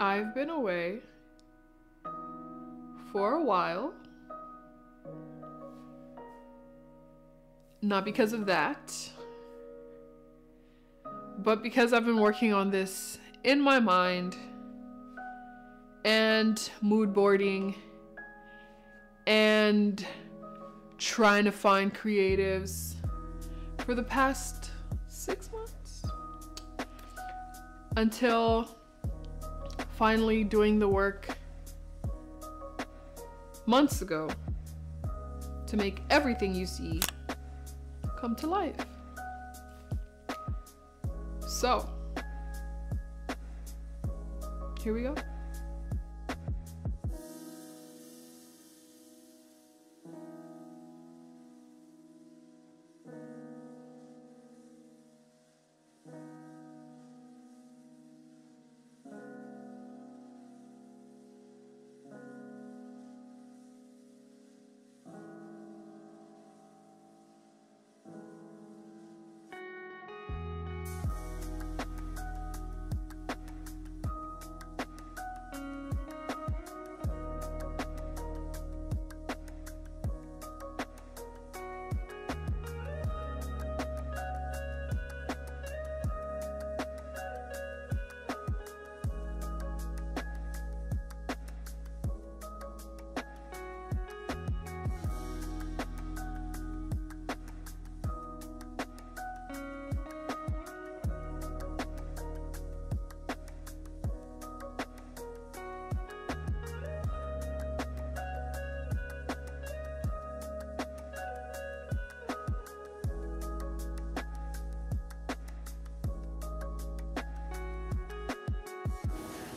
I've been away for a while. Not because of that, but because I've been working on this in my mind and mood boarding and trying to find creatives for the past 6 months, until finally doing the work months ago to make everything you see come to life. So, here we go.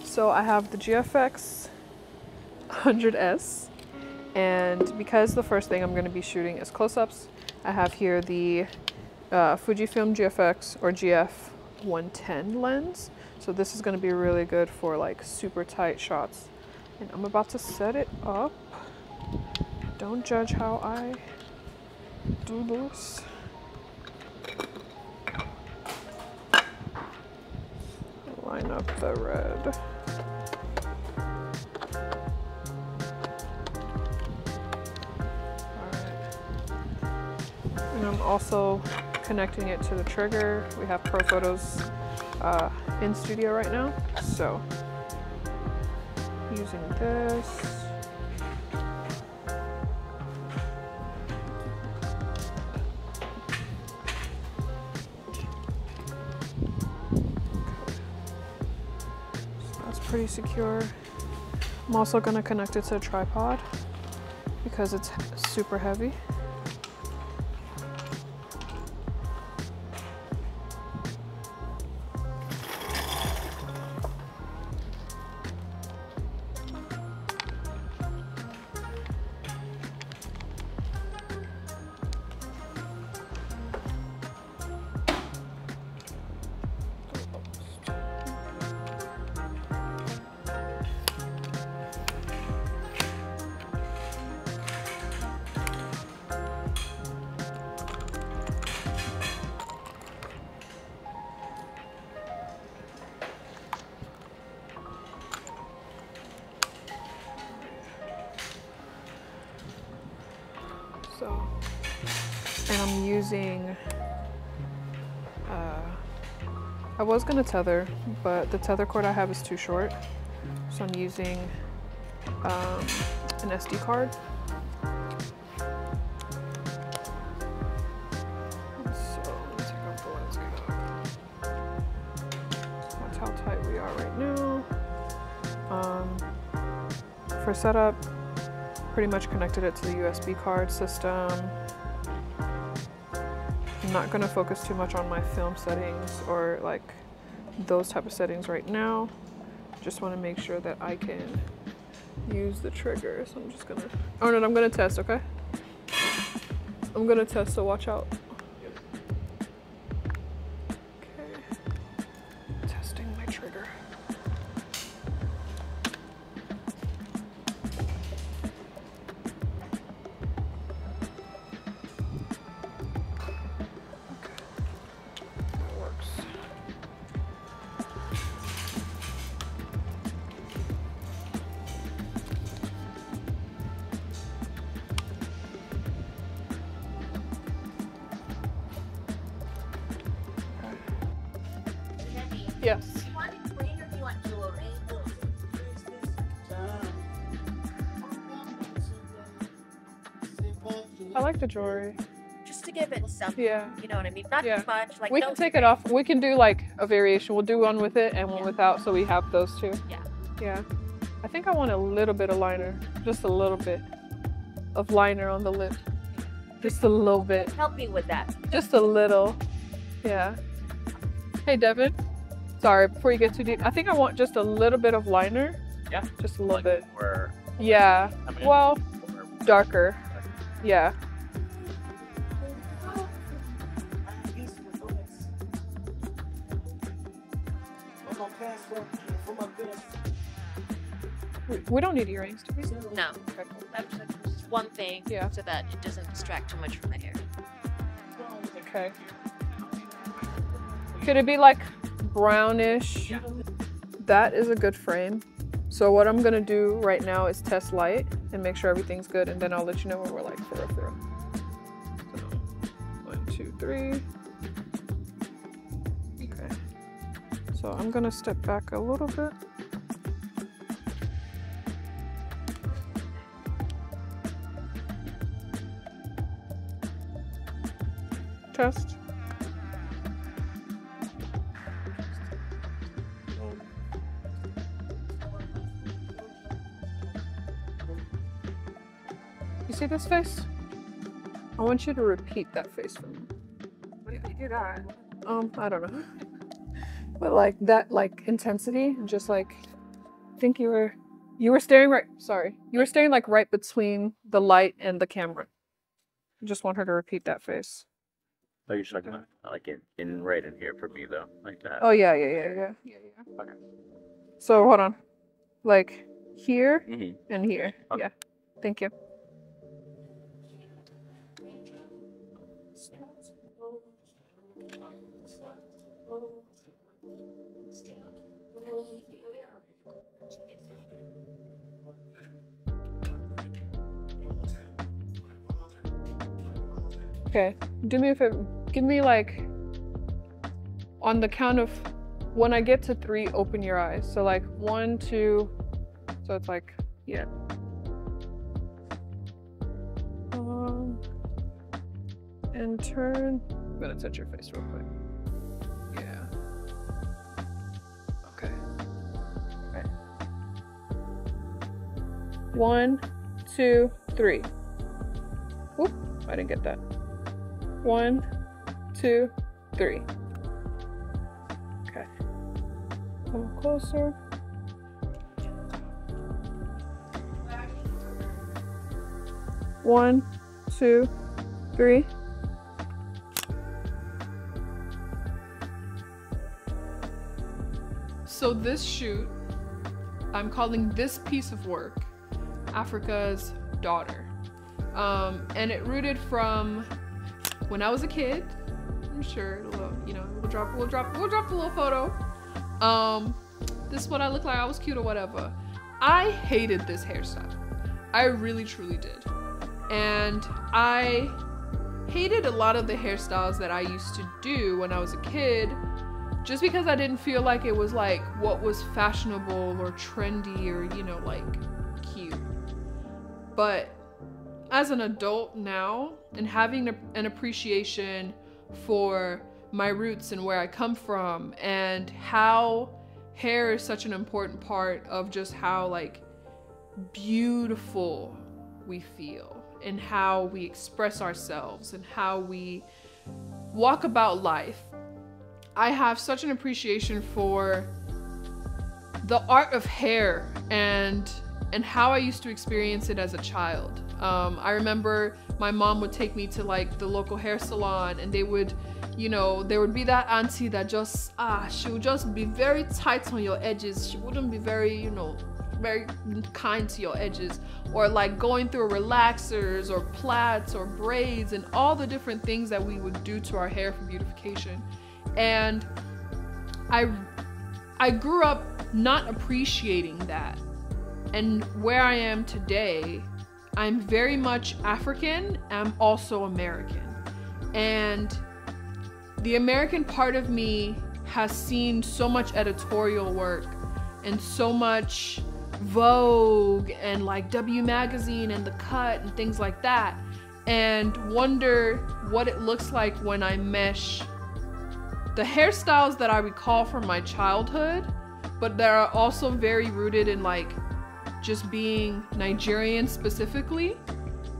So I have the GFX 100S, and because the first thing I'm going to be shooting is close-ups, I have here the Fujifilm GFX or GF 110 lens. So this is going to be really good for like super tight shots. And I'm about to set it up. Don't judge how I do this. Line up the red. And I'm also connecting it to the trigger. We have Profotos in studio right now. So using this. So that's pretty secure. I'm also going to connect it to a tripod because it's super heavy. And I'm using, I was gonna tether, but the tether cord I have is too short. So I'm using an SD card. So let me take off the lens cap. That's how tight we are right now. For setup, pretty much connected it to the USB card system. I'm not going to focus too much on my film settings or like those type of settings right now. Just want to make sure that I can use the trigger. So I'm just going to, oh no, I'm going to test, okay? I'm going to test, so watch out. Okay, testing my trigger. Yes. Do you want it plain or do you want jewelry? I like the jewelry. Just to give it something. Yeah. You know what I mean? Not too much. Like, we can take it off. We can do like a variation. We'll do one with it and one without, so we have those two. Yeah. Yeah. I think I want a little bit of liner. Just a little bit of liner on the lip. Just a little bit. Help me with that. Just a little. Yeah. Hey, Devin. Sorry, before you get too deep. I think I want just a little bit of liner. Yeah. Just a little bit. Or, yeah. I mean, well, darker. Yeah. We don't need earrings, do we? No. That's just one thing so that it doesn't distract too much from the hair. Okay. Could it be like brownish? Yeah. That is a good frame. So what I'm going to do right now is test light and make sure everything's good, and then I'll let you know what we're like for real, for real. So, 1, 2, 3. Okay. So I'm going to step back a little bit. Test. You see this face? I want you to repeat that face for me. What if you do that? I don't know. But like that, like intensity, and just like, I think you were staring right. Sorry, you were staring like right between the light and the camera. I just want her to repeat that face. Are you talking about like in right in here for me though, like that? Oh yeah. Okay. So hold on, like here and here. Okay. Yeah. Thank you. Okay, do me a favor, give me like, on the count of, when I get to 3, open your eyes. So like 1, 2, so it's like, yeah. And turn, I'm gonna touch your face real quick. Yeah. Okay. Okay. 1, 2, 3. Oop, I didn't get that. 1, 2, 3. Okay. A little closer. One, two, three. So this shoot, I'm calling this piece of work Africa's Daughter. And it rooted from when I was a kid, I'm sure, you know, we'll drop a little photo. This is what I looked like, I was cute or whatever. I hated this hairstyle. I really, truly did. And I hated a lot of the hairstyles that I used to do when I was a kid, just because I didn't feel like it was like what was fashionable or trendy or, you know, like cute. But as an adult now, and having an appreciation for my roots and where I come from, and how hair is such an important part of just how like beautiful we feel, and how we express ourselves, and how we walk about life. I have such an appreciation for the art of hair and how I used to experience it as a child. I remember my mom would take me to like the local hair salon, and they would, you know, there would be that auntie that just, she would just be very tight on your edges. She wouldn't be very, you know, very kind to your edges, or like going through relaxers or plaits or braids and all the different things that we would do to our hair for beautification. And I grew up not appreciating that. And where I am today, I'm very much African, I'm also American. And the American part of me has seen so much editorial work and so much Vogue and like W Magazine and The Cut and things like that, and wonder what it looks like when I mesh the hairstyles that I recall from my childhood, but that are also very rooted in like just being Nigerian specifically,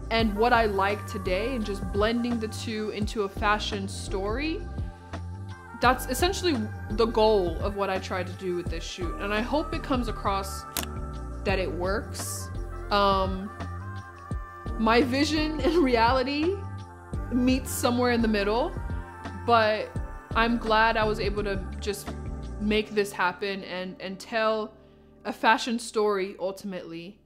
and what I like today, and just blending the two into a fashion story. That's essentially the goal of what I tried to do with this shoot, and I hope it comes across that it works. My vision and reality meets somewhere in the middle, but I'm glad I was able to just make this happen and tell a fashion story ultimately,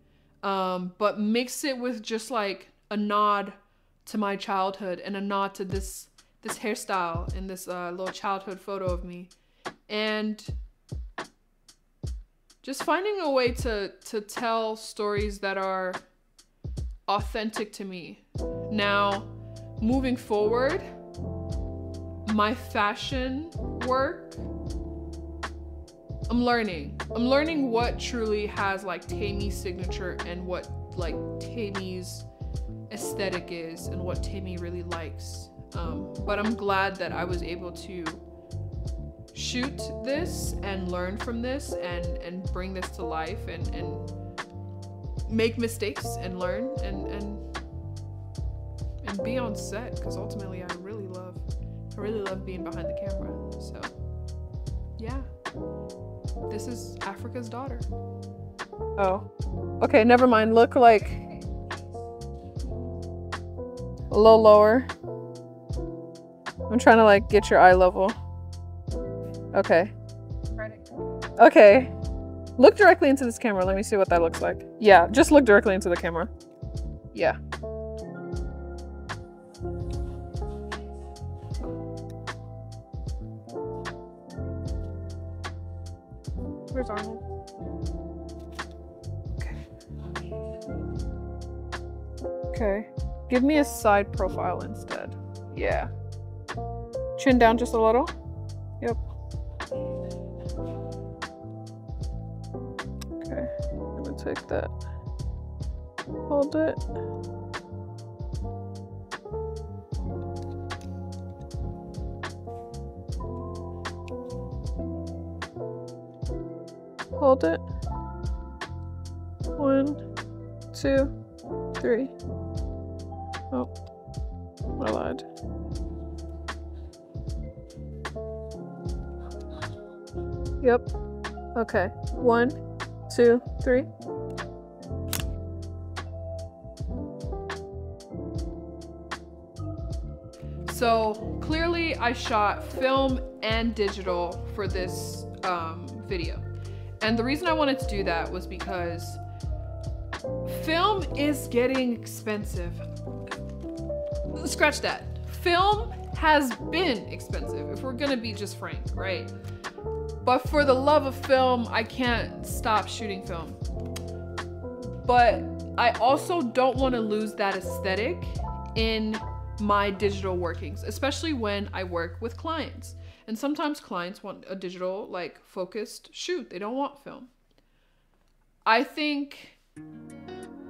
but mix it with just like a nod to my childhood and a nod to this hairstyle and this little childhood photo of me, and just finding a way to tell stories that are authentic to me. Now, moving forward, my fashion work, I'm learning what truly has like Taimi's signature and what like Taimi's aesthetic is and what Taimi really likes. But I'm glad that I was able to shoot this and learn from this and bring this to life and make mistakes and learn and be on set, because ultimately I really love being behind the camera. So yeah, this is Africa's Daughter. Oh, okay, never mind. Look like a little lower. I'm trying to like get your eye level. Okay. Okay. Look directly into this camera. Let me see what that looks like. Yeah, just look directly into the camera. Yeah. Where's Arnold? Okay. Okay. Give me a side profile instead. Yeah. Chin down just a little. Yep. Okay, I'm gonna take that. Hold it. Hold it. 1, 2, 3. Oh, I lied. Yep. Okay. 1, 2, 3. So clearly I shot film and digital for this video. And the reason I wanted to do that was because film is getting expensive. Scratch that. Film has been expensive, if we're gonna be just frank, right? But for the love of film, I can't stop shooting film. But I also don't want to lose that aesthetic in my digital workings, especially when I work with clients. And sometimes clients want a digital, like, focused shoot. They don't want film. I think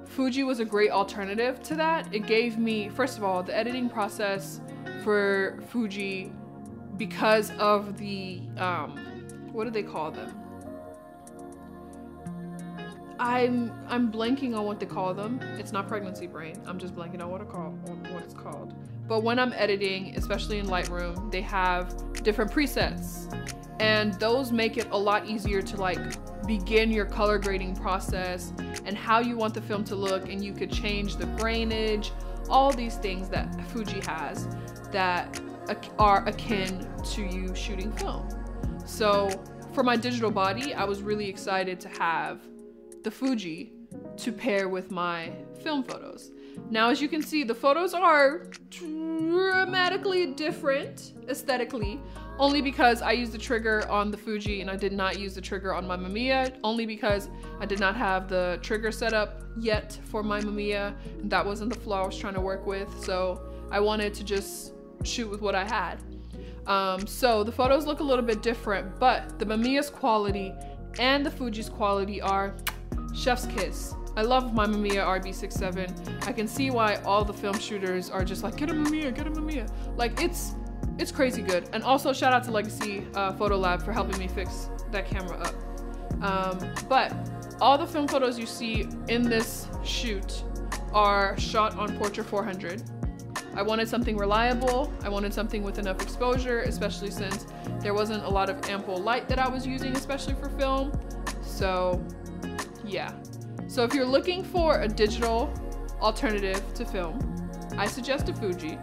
Fuji was a great alternative to that. It gave me, first of all, the editing process for Fuji, because of the, what do they call them? I'm blanking on what they call them. It's not pregnancy brain. I'm just blanking on what it's called. But when I'm editing, especially in Lightroom, they have different presets, and those make it a lot easier to like begin your color grading process and how you want the film to look, and you could change the grainage, all these things that Fuji has that are akin to you shooting film. So for my digital body, I was really excited to have the Fuji to pair with my film photos. Now, as you can see, the photos are dramatically different aesthetically, only because I used the trigger on the Fuji and I did not use the trigger on my Mamiya, only because I did not have the trigger set up yet for my Mamiya. That wasn't the flaw I was trying to work with, so I wanted to just shoot with what I had. So the photos look a little bit different, but the Mamiya's quality and the Fuji's quality are chef's kiss. I love my Mamiya RB67. I can see why all the film shooters are just like, get a Mamiya, get a Mamiya. Like, it's crazy good. And also shout out to Legacy Photo Lab for helping me fix that camera up. But all the film photos you see in this shoot are shot on Portra 400. I wanted something reliable. I wanted something with enough exposure, especially since there wasn't a lot of ample light that I was using, especially for film. So yeah. So if you're looking for a digital alternative to film, I suggest a Fuji.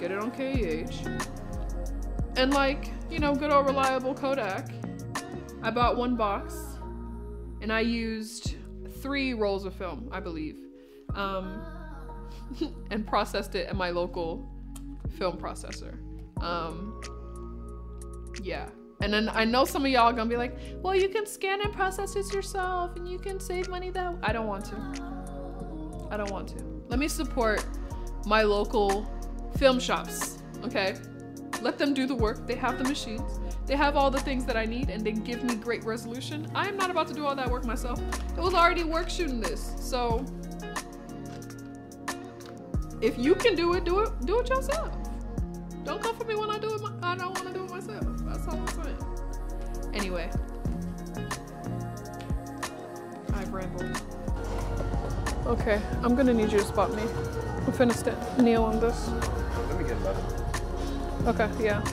Get it on KEH. And like, you know, good old reliable Kodak. I bought one box and I used 3 rolls of film, I believe. And processed it at my local film processor. Yeah. And then I know some of y'all are gonna be like, well, you can scan and process it yourself and you can save money that way. I don't want to. I don't want to. Let me support my local film shops, okay? Let them do the work. They have the machines. They have all the things that I need and they give me great resolution. I am not about to do all that work myself. It was already work shooting this, so. If you can do it yourself. Don't come for me when I do it. I don't want to do it myself. That's all I'm saying. Anyway, I've rambled. Okay, I'm gonna need you to spot me. I'm finna kneel on this. Let me get left. Okay, yeah.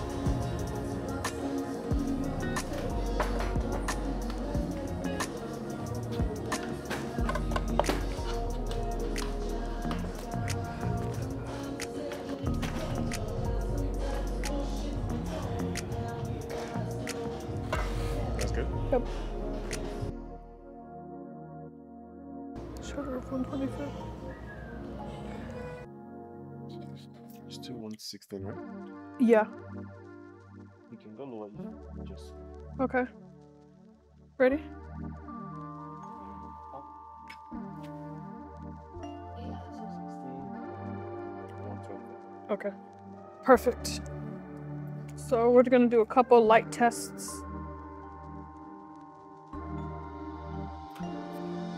Yep. Shutter of 125. It's 2/116, right? Yeah. You can go lower. Just. Okay. Ready? Okay. Perfect. So we're gonna do a couple light tests.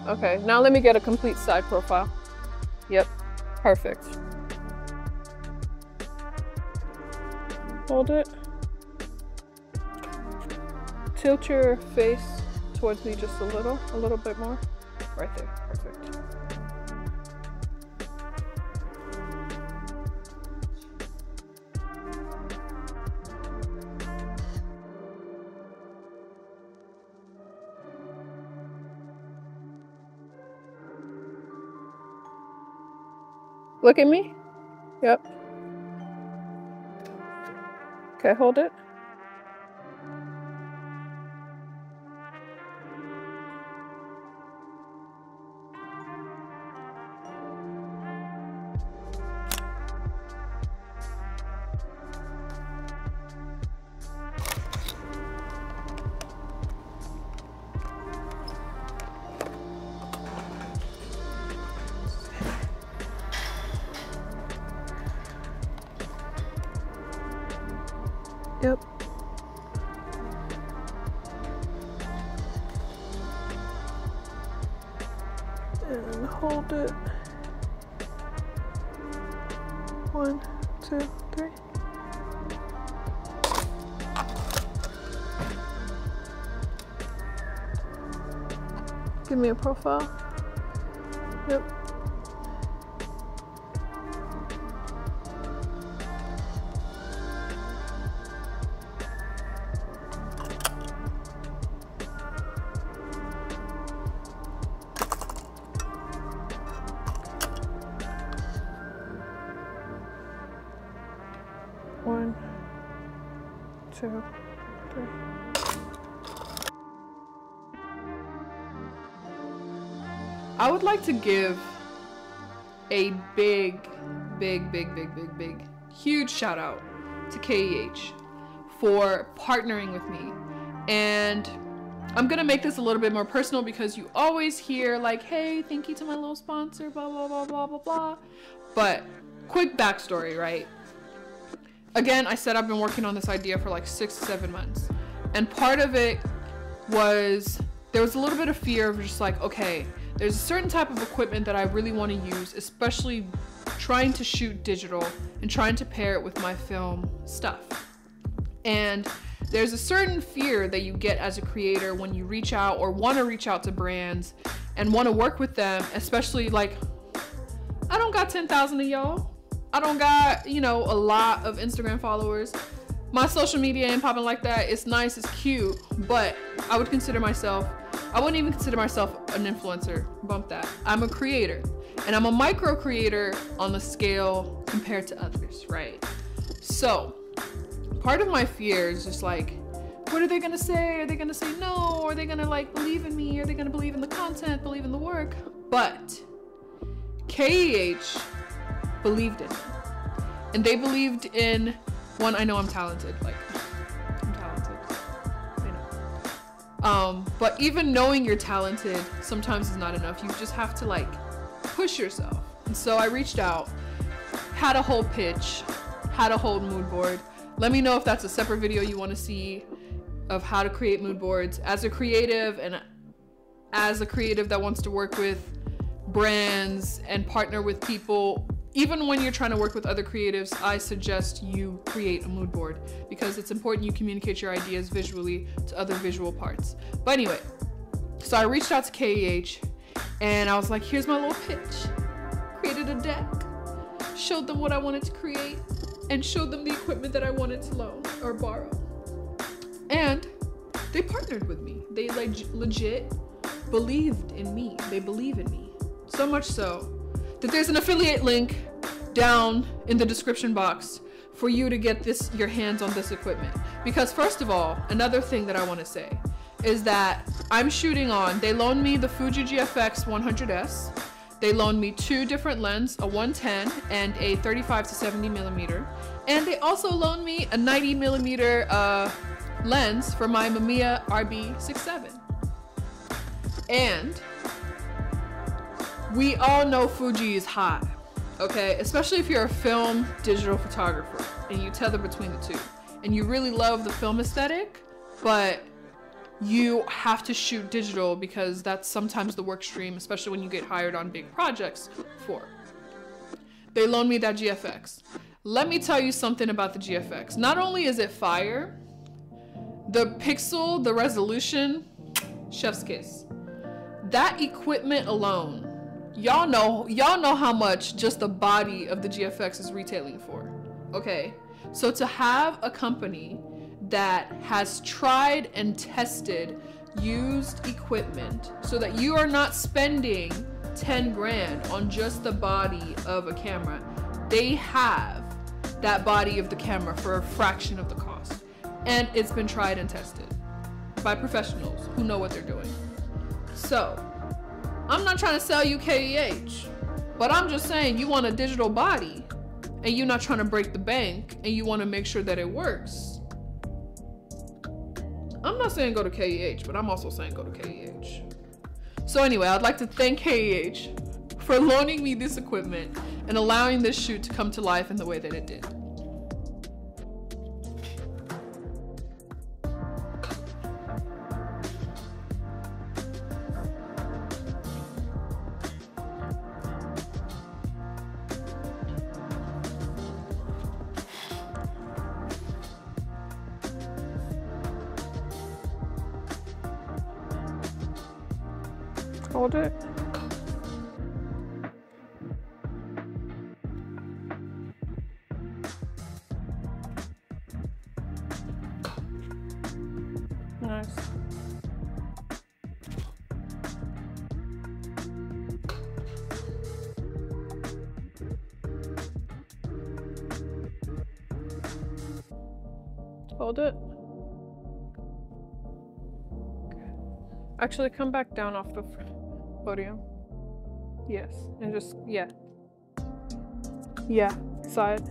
Okay, now let me get a complete side profile. Yep, perfect. Hold it. Tilt your face towards me just a little bit more. Right there, perfect. Look at me. Yep. Okay, hold it. Yep. And hold it. 1, 2, 3. Give me a profile. Yep. I would like to give a huge shout out to KEH for partnering with me. And I'm gonna make this a little bit more personal because you always hear like, hey, thank you to my little sponsor, blah, blah, blah, blah, blah, blah. But quick backstory, right? Again, I said I've been working on this idea for like 6 to 7 months. And part of it was, there was a little bit of fear of just like, okay, there's a certain type of equipment that I really want to use, especially trying to shoot digital and trying to pair it with my film stuff. And there's a certain fear that you get as a creator when you reach out or want to reach out to brands and want to work with them, especially like, I don't got 10,000 of y'all. I don't got, you know, a lot of Instagram followers. My social media ain't popping like that. It's nice, it's cute, but I would consider myself, I wouldn't even consider myself an influencer, bump that. I'm a creator, and I'm a micro creator on the scale compared to others, right? So part of my fear is just like, what are they gonna say? Are they gonna say no? Are they gonna like believe in me? Are they gonna believe in the content, believe in the work? But KEH believed in me. And they believed in, one, I know I'm talented, like I'm talented, I know. But even knowing you're talented sometimes is not enough. You just have to like push yourself. And so I reached out, had a whole pitch, had a whole mood board. Let me know if that's a separate video you want to see of how to create mood boards. As a creative, and as a creative that wants to work with brands and partner with people, even when you're trying to work with other creatives, I suggest you create a mood board because it's important you communicate your ideas visually to other visual parts. But anyway, so I reached out to KEH and I was like, here's my little pitch. Created a deck, showed them what I wanted to create, and showed them the equipment that I wanted to loan or borrow. And they partnered with me. They legit believed in me. They believe in me. So much so that there's an affiliate link down in the description box for you to get this, your hands on this equipment. Because first of all, another thing that I want to say is that I'm shooting on, they loaned me the Fuji GFX 100S. They loaned me two different lenses, a 110 and a 35-70mm. And they also loaned me a 90mm lens for my Mamiya RB67. And we all know Fuji is hot, okay? Especially if you're a film digital photographer and you tether between the two and you really love the film aesthetic, but you have to shoot digital because that's sometimes the work stream, especially when you get hired on big projects for. They loaned me that GFX. Let me tell you something about the GFX. Not only is it fire, the pixel, the resolution, chef's kiss. That equipment alone, y'all know how much just the body of the GFX is retailing for, okay? So to have a company that has tried and tested used equipment so that you are not spending 10 grand on just the body of a camera. They have that body of the camera for a fraction of the cost. And it's been tried and tested by professionals who know what they're doing. So I'm not trying to sell you KEH, but I'm just saying you want a digital body and you're not trying to break the bank and you want to make sure that it works. I'm not saying go to KEH, but I'm also saying go to KEH. So anyway, I'd like to thank KEH for loaning me this equipment and allowing this shoot to come to life in the way that it did. Hold it. Nice. Hold it. Actually, come back down off the front. Podium. Yes, and just, yeah. Yeah, side.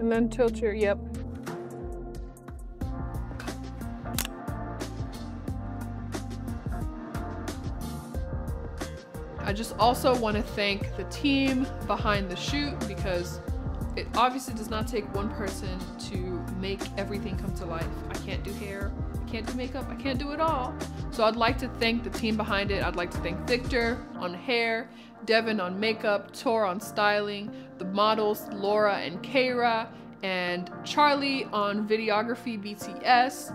And then tilt your, yep. I I just also want to thank the team behind the shoot, because it obviously does not take one person to make everything come to life. I can't do hair, I can't do makeup, I can't do it all. So I'd like to thank the team behind it. I'd like to thank Victor on hair, Devin on makeup, Tor on styling, the models Laura and Kara, and Charlie on videography, BTS.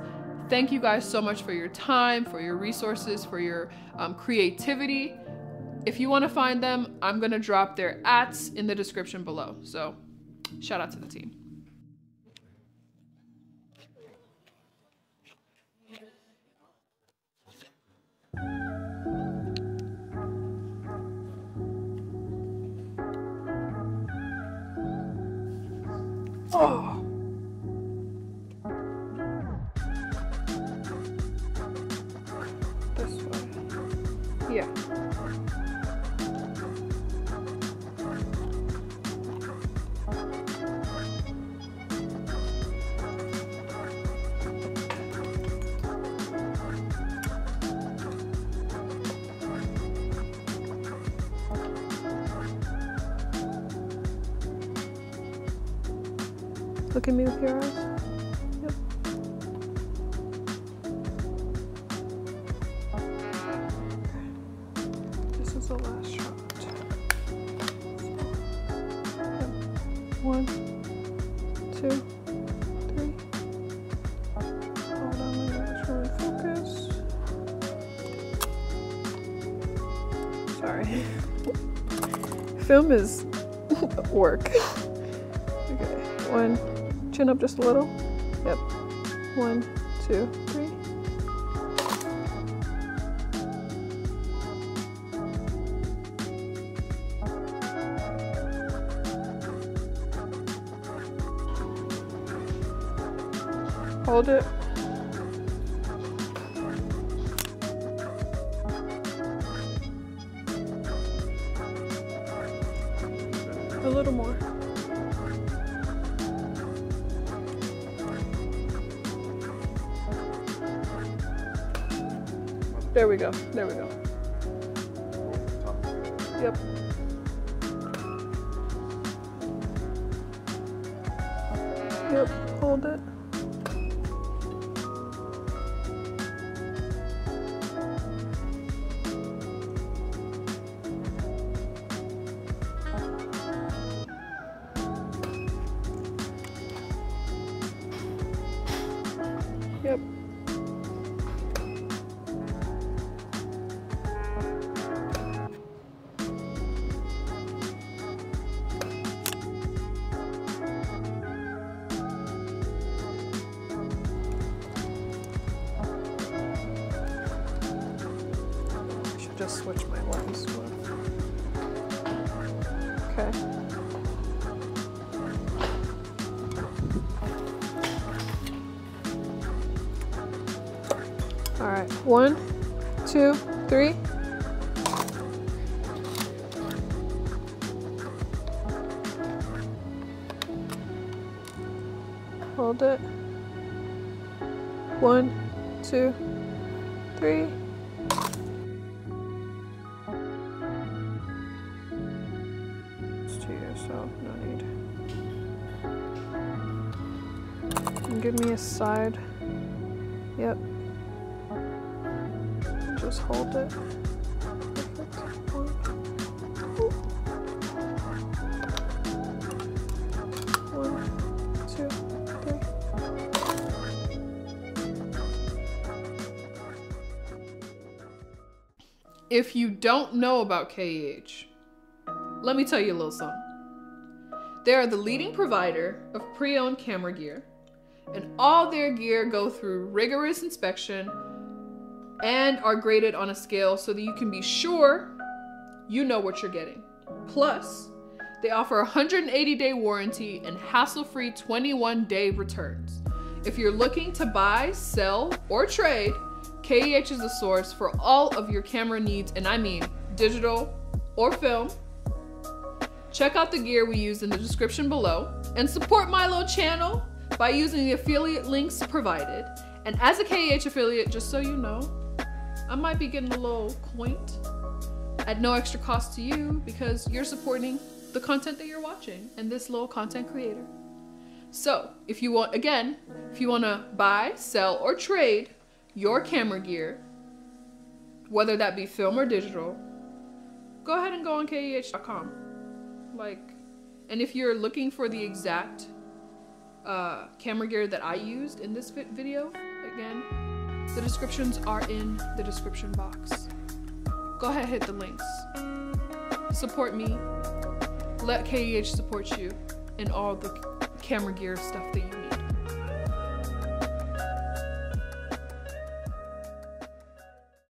Thank you guys so much for your time, for your resources, for your creativity. If you want to find them, I'm going to drop their @s in the description below. So shout out to the team. Oh. This one. Yeah. Look at me with your eyes. Yep. This is the last shot. Yep. 1, 2, 3. Hold on, let me make sure we focus. Sorry. Film is work. Okay. 1. Chin up just a little. Yep. 1, 2, 3. Hold it. A little more. There we go, there we go. Yep. Yep, hold it. Yep. Just switch my lens. Okay. All right. 1, 2, 3. Hold it. 1, 2, 3. So no need. And give me a side. Yep. Just hold it. If you don't know about KEH, let me tell you a little something. They are the leading provider of pre-owned camera gear, and all their gear go through rigorous inspection and are graded on a scale so that you can be sure you know what you're getting. Plus, they offer a 180-day warranty and hassle-free 21-day returns. If you're looking to buy, sell, or trade, KEH is a source for all of your camera needs, and I mean digital or film. Check out the gear we use in the description below and support my little channel by using the affiliate links provided. And as a KEH affiliate, just so you know, I might be getting a little quaint, at no extra cost to you, because you're supporting the content that you're watching and this little content creator. So if you want, again, if you want to buy, sell, or trade your camera gear, whether that be film or digital, go ahead and go on KEH.com. And if you're looking for the exact camera gear that I used in this video, again, the descriptions are in the description box. Go ahead, hit the links. Support me. Let KEH support you in all the camera gear stuff that you need.